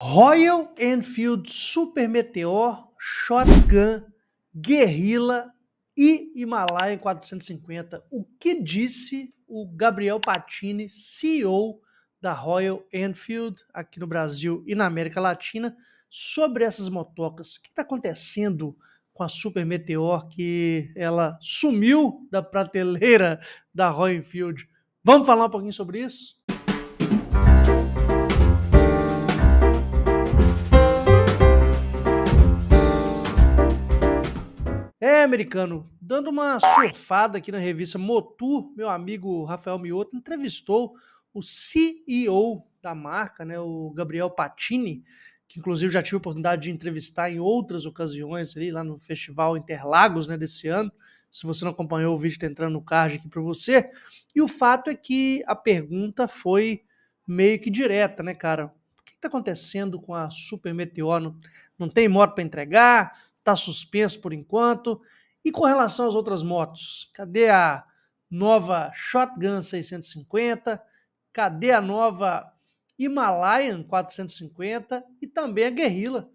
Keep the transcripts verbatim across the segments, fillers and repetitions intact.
Royal Enfield, Super Meteor, Shotgun, Guerrilla e Himalayan quatrocentos e cinquenta. O que disse o Gabriel Patini, C E O da Royal Enfield, aqui no Brasil e na América Latina, sobre essas motocas? O que está acontecendo com a Super Meteor, que ela sumiu da prateleira da Royal Enfield? Vamos falar um pouquinho sobre isso? É, americano, dando uma surfada aqui na revista Motoo, meu amigo Rafael Miotto entrevistou o C E O da marca, né, o Gabriel Patini, que inclusive já tive a oportunidade de entrevistar em outras ocasiões, ali, lá no Festival Interlagos, né, desse ano. Se você não acompanhou o vídeo, está entrando no card aqui para você. E o fato é que a pergunta foi meio que direta, né, cara? O que está acontecendo com a Super Meteor? Não, não tem moto para entregar? Está suspenso por enquanto? E com relação às outras motos? Cadê a nova Shotgun seiscentos e cinquenta? Cadê a nova Himalayan quatrocentos e cinquenta e também a Guerrilla?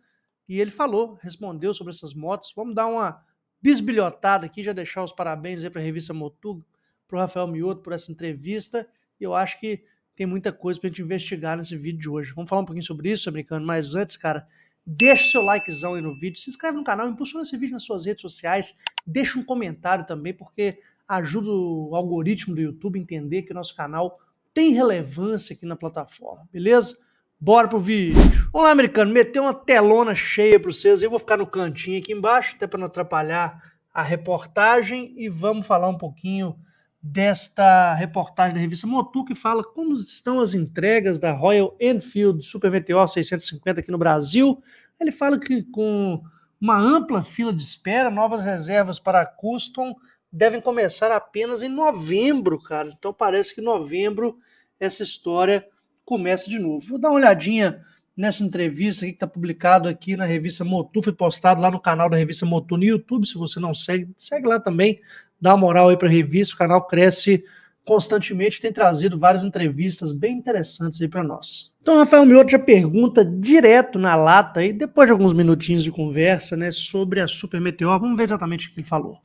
E ele falou, respondeu sobre essas motos. Vamos dar uma bisbilhotada aqui, já deixar os parabéns aí para a revista Motoo, para o Rafael Miotto por essa entrevista. Eu acho que tem muita coisa para a gente investigar nesse vídeo de hoje. Vamos falar um pouquinho sobre isso, americano, mas antes, cara, deixa seu likezão aí no vídeo, se inscreve no canal, impulsiona esse vídeo nas suas redes sociais, deixa um comentário também, porque ajuda o algoritmo do YouTube a entender que o nosso canal tem relevância aqui na plataforma, beleza? Bora pro vídeo! Vamos lá, americano, meter uma telona cheia para vocês, eu vou ficar no cantinho aqui embaixo, até para não atrapalhar a reportagem, e vamos falar um pouquinho desta reportagem da revista Motoo, que fala como estão as entregas da Royal Enfield Super Meteor seiscentos e cinquenta aqui no Brasil. Ele fala que com uma ampla fila de espera, novas reservas para a Custom devem começar apenas em novembro, cara. Então parece que em novembro essa história começa de novo. Vou dar uma olhadinha nessa entrevista aqui que está publicado aqui na revista Motoo, foi postado lá no canal da revista Motoo no YouTube. Se você não segue, segue lá também, dá uma moral aí para a revista. O canal cresce constantemente, tem trazido várias entrevistas bem interessantes aí para nós. Então, Rafael Miotto já pergunta direto na lata aí, depois de alguns minutinhos de conversa, né, sobre a Super Meteor. Vamos ver exatamente o que ele falou.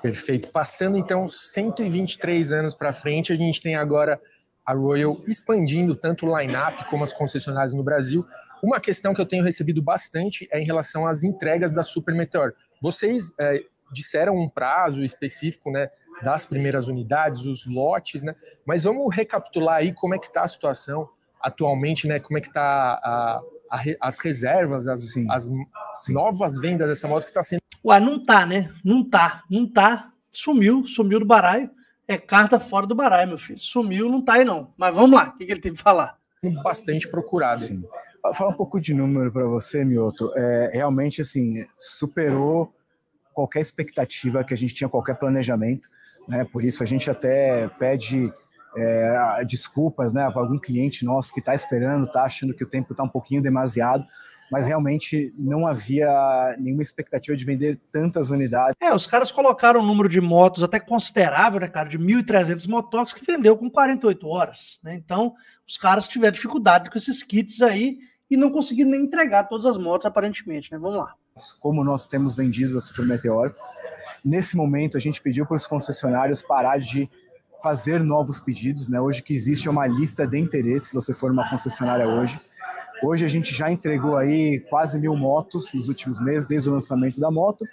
Perfeito. Passando, então, cento e vinte e três anos para frente, a gente tem agora a Royal expandindo tanto o line-up como as concessionárias no Brasil. Uma questão que eu tenho recebido bastante é em relação às entregas da Super Meteor. Vocês é, disseram um prazo específico, né, das primeiras unidades, os lotes, né? Mas vamos recapitular aí como é que está a situação atualmente, né? Como é que está as reservas, as, Sim. as Sim. novas vendas dessa moto que está sendo... Ué, não tá, né? Não tá, não tá. Sumiu, sumiu do baralho. É carta fora do baralho, meu filho. Sumiu, não tá aí não. Mas vamos lá, o que, que ele teve que falar? Bastante procurado. Sim. Vou falar um pouco de número para você, Miotto. É, realmente, assim, superou qualquer expectativa que a gente tinha, qualquer planejamento, né? Por isso a gente até pede é, desculpas, né, para algum cliente nosso que está esperando, está achando que o tempo está um pouquinho demasiado, mas realmente não havia nenhuma expectativa de vender tantas unidades. É, os caras colocaram um número de motos até considerável, né, cara, de mil e trezentas motox que vendeu com quarenta e oito horas, né? Então os caras tiveram dificuldade com esses kits aí e não conseguiram nem entregar todas as motos aparentemente, né? Vamos lá. Como nós temos vendido a Super Meteor, nesse momento a gente pediu para os concessionários parar de fazer novos pedidos, né? Hoje que existe uma lista de interesse, se você for uma concessionária hoje. Hoje a gente já entregou aí quase mil motos nos últimos meses, desde o lançamento da moto.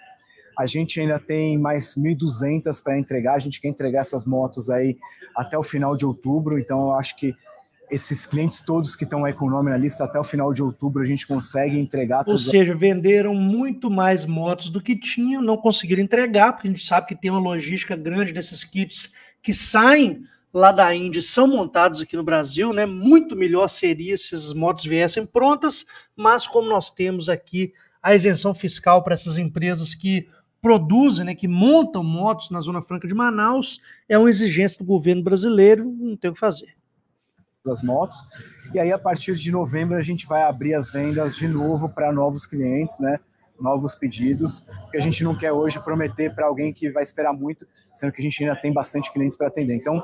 A gente ainda tem mais mil e duzentas para entregar, a gente quer entregar essas motos aí até o final de outubro, então eu acho que esses clientes todos que estão aí com o nome na lista, até o final de outubro a gente consegue entregar. Ou seja, venderam muito mais motos do que tinham, não conseguiram entregar, porque a gente sabe que tem uma logística grande desses kits que saem lá da Índia, são montados aqui no Brasil, né? Muito melhor seria se essas motos viessem prontas, mas como nós temos aqui a isenção fiscal para essas empresas que produzem, né, que montam motos na Zona Franca de Manaus, é uma exigência do governo brasileiro, não tem o que fazer. Das motos, e aí a partir de novembro a gente vai abrir as vendas de novo para novos clientes, né? Novos pedidos, que a gente não quer hoje prometer para alguém que vai esperar muito, sendo que a gente ainda tem bastante clientes para atender. Então,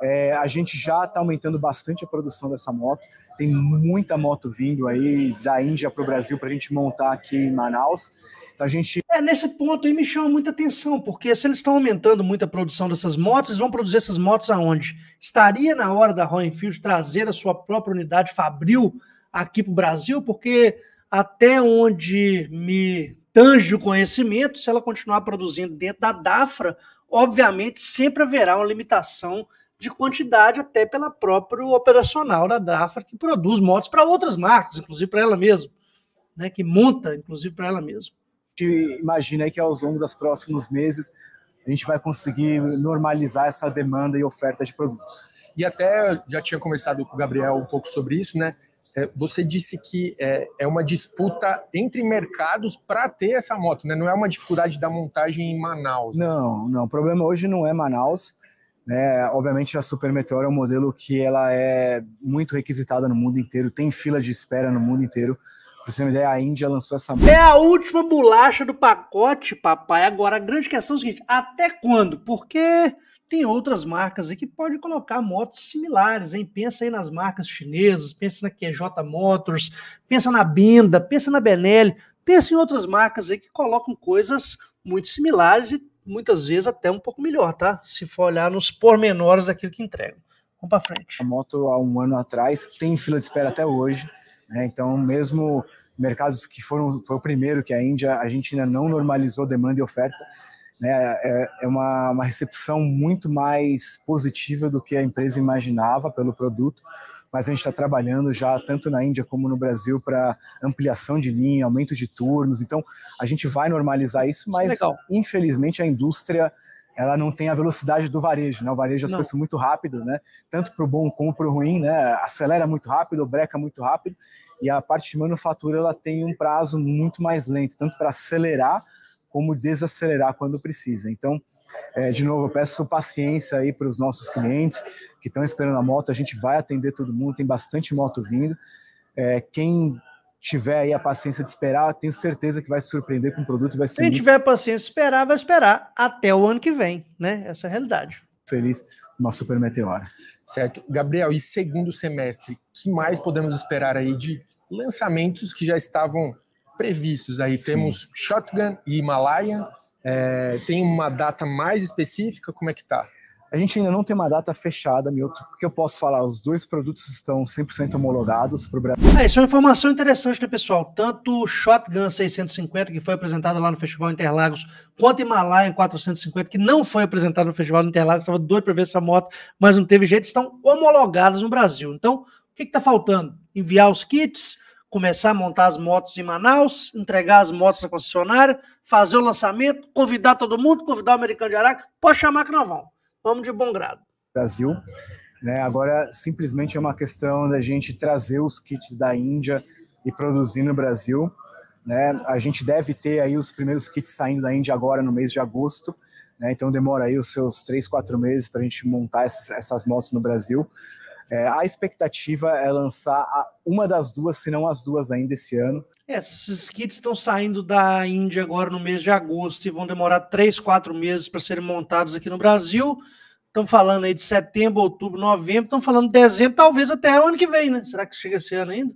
É, a gente já está aumentando bastante a produção dessa moto, tem muita moto vindo aí da Índia para o Brasil para a gente montar aqui em Manaus. Então a gente... É, nesse ponto aí me chama muita atenção, porque se eles estão aumentando muito a produção dessas motos, eles vão produzir essas motos aonde? Estaria na hora da Royal Enfield trazer a sua própria unidade Fabril aqui para o Brasil? Porque até onde me tange o conhecimento, se ela continuar produzindo dentro da DAFRA, obviamente sempre haverá uma limitação de quantidade até pela própria operacional da DAFRA, que produz motos para outras marcas, inclusive para ela mesma, né, que monta, inclusive, para ela mesma. A gente imagina aí que ao longo dos próximos meses a gente vai conseguir normalizar essa demanda e oferta de produtos. E até já tinha conversado com o Gabriel um pouco sobre isso, né? Você disse que é uma disputa entre mercados para ter essa moto, né? Não é uma dificuldade da montagem em Manaus. Né? Não, não. O problema hoje não é Manaus. Né? Obviamente a Super Meteor é um modelo que ela é muito requisitada no mundo inteiro, tem fila de espera no mundo inteiro. Pra você ter uma ideia, a Índia lançou essa moto. É a última bolacha do pacote, papai. Agora, a grande questão é o seguinte, até quando? Porque tem outras marcas aí que podem colocar motos similares, hein? Pensa aí nas marcas chinesas, pensa na Q J Motors, pensa na Binda, pensa na Benelli, pensa em outras marcas aí que colocam coisas muito similares e muitas vezes até um pouco melhor, tá? Se for olhar nos pormenores daquilo que entregam. Vamos para frente. A moto há um ano atrás tem fila de espera até hoje, né? Então, mesmo mercados que foram foi o primeiro que a Índia, a gente ainda não normalizou demanda e oferta, né? É, é uma, uma recepção muito mais positiva do que a empresa imaginava pelo produto, mas a gente está trabalhando já tanto na Índia como no Brasil para ampliação de linha, aumento de turnos, então a gente vai normalizar isso, mas legal. Infelizmente a indústria ela não tem a velocidade do varejo, né? O varejo as não. coisas são muito rápidas, né? Tanto para o bom como para o ruim, né? Acelera muito rápido, breca muito rápido, e a parte de manufatura ela tem um prazo muito mais lento, tanto para acelerar como desacelerar quando precisa. Então, É, de novo, eu peço paciência aí para os nossos clientes que estão esperando a moto, a gente vai atender todo mundo, tem bastante moto vindo. É, quem tiver aí a paciência de esperar, tenho certeza que vai se surpreender com o produto. Vai ser quem muito... tiver paciência de esperar, vai esperar até o ano que vem, né? Essa é a realidade. Feliz, uma Super Meteor. Certo. Gabriel, e segundo semestre, que mais podemos esperar aí de lançamentos que já estavam previstos aí? Sim. Temos Shotgun e Himalayan. É, tem uma data mais específica? Como é que tá? A gente ainda não tem uma data fechada, Milton. O que eu posso falar? Os dois produtos estão cem por cento homologados para o Brasil. É, isso é uma informação interessante, né, pessoal? Tanto o Shotgun seiscentos e cinquenta, que foi apresentado lá no Festival Interlagos, quanto o Himalayan quatrocentos e cinquenta, que não foi apresentado no Festival Interlagos, estava doido para ver essa moto, mas não teve jeito, estão homologados no Brasil. Então, o que está faltando? Enviar os kits, começar a montar as motos em Manaus, entregar as motos à concessionária, fazer o lançamento, convidar todo mundo, convidar o americano de Araca, pode chamar que nós vamos. Vamos de bom grado. Brasil, né? Agora simplesmente é uma questão da gente trazer os kits da Índia e produzir no Brasil, né? A gente deve ter aí os primeiros kits saindo da Índia agora no mês de agosto, né? Então demora aí os seus três, quatro meses para a gente montar essas, essas motos no Brasil. É, a expectativa é lançar uma das duas, se não as duas ainda esse ano. É, esses kits estão saindo da Índia agora no mês de agosto e vão demorar três, quatro meses para serem montados aqui no Brasil. Estão falando aí de setembro, outubro, novembro, estão falando dezembro, talvez até o ano que vem, né? Será que chega esse ano ainda?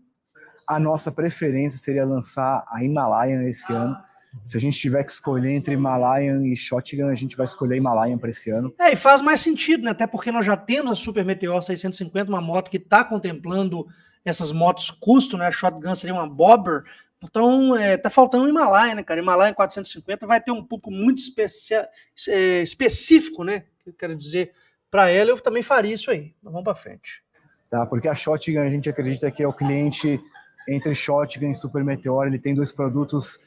A nossa preferência seria lançar a Himalayan esse ah. ano. Se a gente tiver que escolher entre Himalayan e Shotgun, a gente vai escolher Himalayan para esse ano. É, e faz mais sentido, né? Até porque nós já temos a Super Meteor seiscentos e cinquenta, uma moto que está contemplando essas motos custo, né? A Shotgun seria uma bobber. Então, é, tá faltando o Himalayan, né, cara? Himalayan quatrocentos e cinquenta vai ter um público muito especia, é, específico, né? Eu quero dizer, para ela, eu também faria isso aí. Mas vamos para frente. Tá, porque a Shotgun, a gente acredita que é o cliente entre Shotgun e Super Meteor, ele tem dois produtos...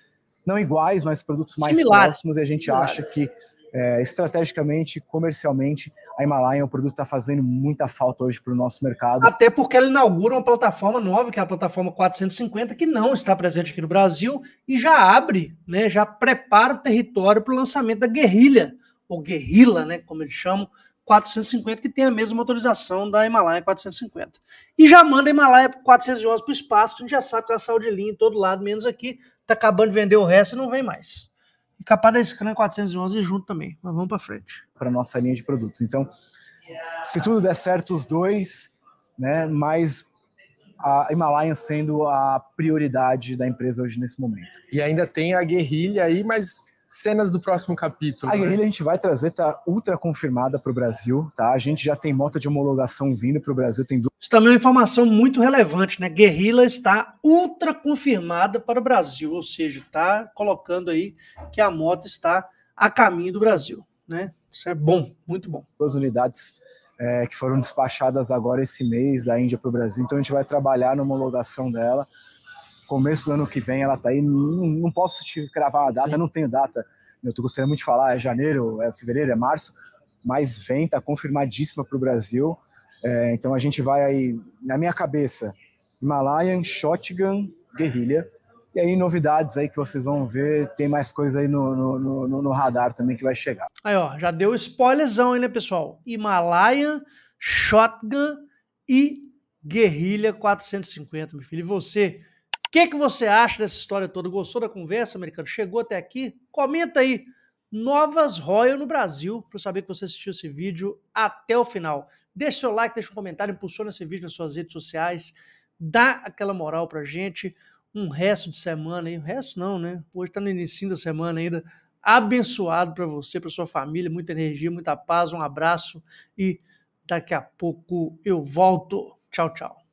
não iguais, mas produtos mais similares, próximos, e a gente similares. acha que, é, estrategicamente, comercialmente, a Himalayan é um produto que está fazendo muita falta hoje para o nosso mercado. Até porque ela inaugura uma plataforma nova, que é a plataforma quatrocentos e cinquenta, que não está presente aqui no Brasil, e já abre, né, já prepara o território para o lançamento da Guerrilla, ou Guerrilla, né, como eles chamam, quatrocentos e cinquenta, que tem a mesma motorização da Himalayan quatrocentos e cinquenta. E já manda a Himalayan quatrocentos e onze para o espaço, que a gente já sabe que ela saiu de linha em todo lado, menos aqui, tá acabando de vender o resto e não vem mais. E capaz da Scram quatrocentos e onze junto também, mas vamos para frente. Para nossa linha de produtos. Então, se tudo der certo, os dois, né? Mas a Himalayan sendo a prioridade da empresa hoje nesse momento. E ainda tem a Guerrilla aí, mas cenas do próximo capítulo. A né? Guerrilla a gente vai trazer, tá ultra confirmada para o Brasil, tá? A gente já tem moto de homologação vindo para o Brasil. Tem... Isso também é uma informação muito relevante, né? Guerrilla está ultra confirmada para o Brasil, ou seja, está colocando aí que a moto está a caminho do Brasil, né? Isso é bom, muito bom. Duas unidades É, que foram despachadas agora esse mês da Índia para o Brasil, então a gente vai trabalhar na homologação dela, começo do ano que vem ela está aí, não, não posso te cravar a data, Sim. não tenho data, eu tô gostaria muito de falar, é janeiro, é fevereiro, é março, mas vem, está confirmadíssima para o Brasil, é, então a gente vai aí, na minha cabeça, Himalayan, Shotgun, Guerrilla, e aí novidades aí que vocês vão ver, tem mais coisa aí no, no, no, no radar também que vai chegar. Aí ó, já deu spoilerzão aí, né pessoal? Himalayan, Shotgun e Guerrilla quatrocentos e cinquenta, meu filho. E você, o que, que você acha dessa história toda? Gostou da conversa, americano? Chegou até aqui? Comenta aí, novas Royal no Brasil, para eu saber que você assistiu esse vídeo até o final. Deixa seu like, deixa um comentário, impulsiona esse vídeo nas suas redes sociais, dá aquela moral pra gente. Um resto de semana aí, o resto não, né? Hoje tá no início da semana ainda. Abençoado para você, para sua família, muita energia, muita paz, um abraço e daqui a pouco eu volto. Tchau, tchau.